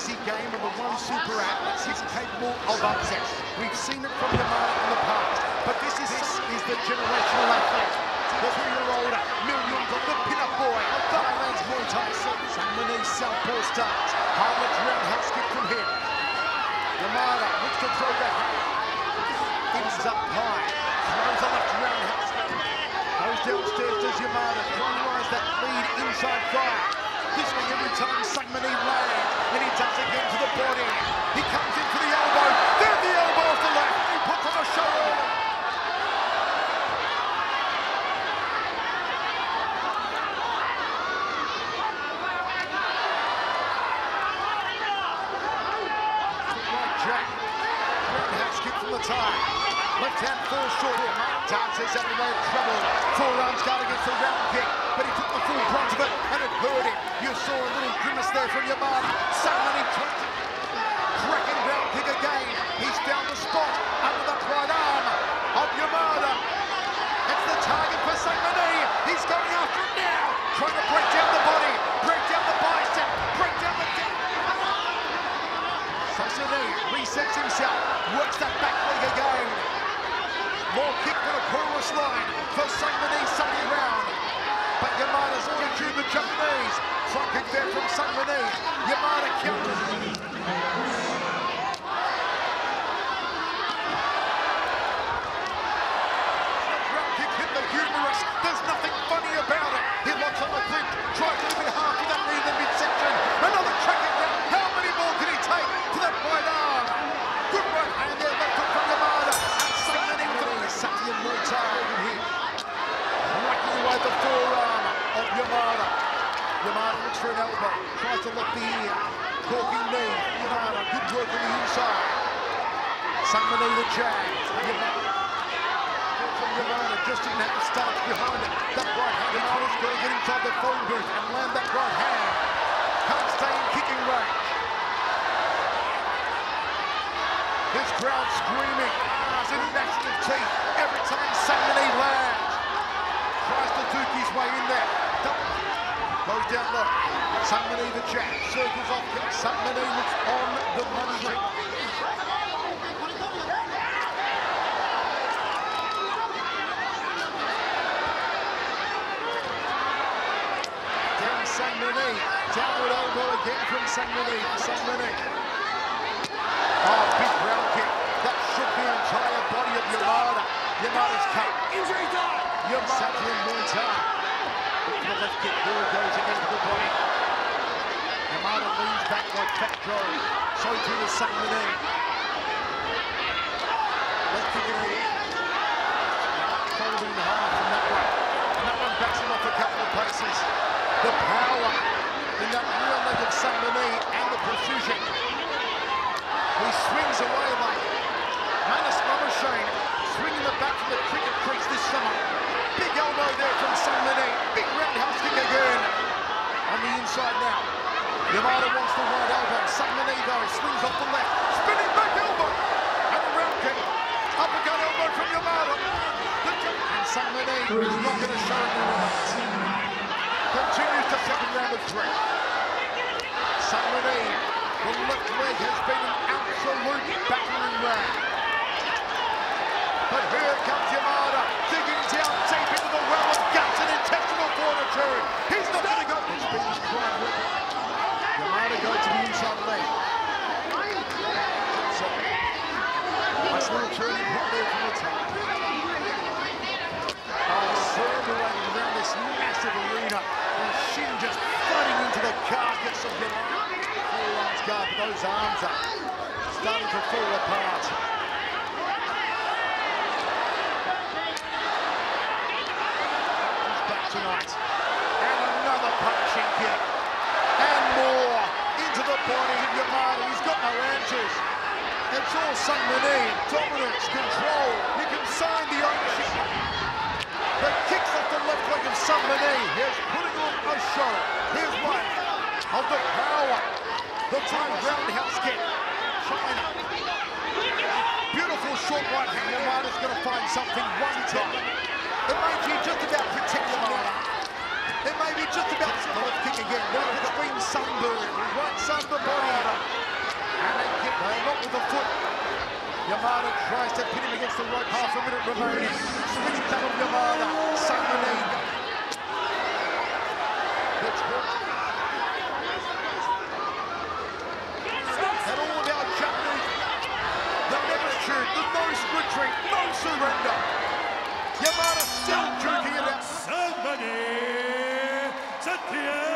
fantasy game of the one super app is capable of upset. We've seen it from Yamada in the past, but this is the generational athlete. The 3-year-old million from the pin-up boy of Thailand's Muay Thai. Sangmanee southpaw starts. Harvard's roundhouse kick from him. Yamada looks to throw back. It's up high. Throws a left roundhouse kick. Goes downstairs to Yamada. Finalize that lead inside fire. This one every time Sangmanee lands, and he does again to the body. He comes in for the elbow, then the elbow off the left. He puts on a shoulder. Right jack, left house kick from the tie. Left hand falls short here. Dances out of the way of trouble. Forearms guard against the round kick, but he took the full brunt of it, and it hurt him. You saw a little grimace there from Yamada. Salmani twists it. Cracking round kick again. He's found the spot under the right arm of Yamada. That's the target for Salmani. He's going after it now. Trying to break down the body, break down the bicep, break down the neck. Salmani resets himself, works that back leg again. More kick than a cornerless line for Salmani Sathian round. But Yamada's already due the Japanese. Front kick there from Sangmanee. Yamada counters. Front kick hit the humerus. There's nothing funny about it. He locks on the flip, tries to leave it half to that knee in the midsection. Another cracking round. How many more can he take to that right arm? Good right hand there, left foot from Yamada. And Sangmanee with the Sathian Muay Thai in here. Cracking away the forearm of Yamada. Yamada looks for an elbow, tries to lock the ear. Corking knee, Yamada, good work on the inside. Sangmanee the jab, Yamada. From Yamada, just didn't have the start behind it. That right hand, Yamada's going to get inside the phone booth and land that right hand. Can't stay in kicking range. His crowd screaming, arms in gnashing teeth every time Sangmanee lands. Tries to duke his way in there. Goes down low. Sangmanee the jab. Circles off kick. Sangmanee looks on the money ring. Down Sangmanee. Downward elbow again from Sangmanee. Oh, big round kick. That shook the entire body of Yamada. Yamada's cut. Injury time. Sathian Muay Thai. The left kick ball goes against the body. Yamada leans back like fat Joe. So too is Sangmanee. Left kick in the air. Folding the half from that one. And that one backs him off a couple of paces. The power in that rear leg of Sangmanee and the precision. He swings away like Manus Mamashane. Swinging the back from the cricket crease this summer. Big elbow there from Sangmanee. Big roundhouse kick again. On the inside now. Yamada wants the right elbow. Sangmanee though swings off the left. Spinning back elbow. And a round kick. Uppercut elbow from Yamada. And Sangmanee is not going to show any results. Continues to second round of three. Sangmanee, the left leg has been an absolute battering round. But here comes Yamada, digging down deep into the well of guts and intestinal fortitude. He's not going to go. He's been destroyed with it. Yamada goes to the inside leg. So, nice little turning right there from the top. Circulating around this massive arena. And shin just flooding into the carcass of Yamada. Forearms guard, those arms up. Starting to fall apart. Tonight, and another punishing kick, and more into the body of Yamada. He's got no answers. It's all Sangmanee, dominance, control. You can sign the ownership. The kicks off the left leg of Sangmanee. Here's putting on a show. Here's one of the power. The time roundhouse kick. China. Beautiful short right hand. Yamada's going to find something one time. The Meiji just about protected Yamada. It may be just about another kick again. Now it's been Sunburn. Right Sunburn by Yamada. And they kick home up with the foot. Yamada tries to pin him against the right. Half a minute remaining. Switch back on Yamada. Sangmanee. That's good. There's no retreat, no surrender. Yamada still jerking it out. Sangmanee Sathian.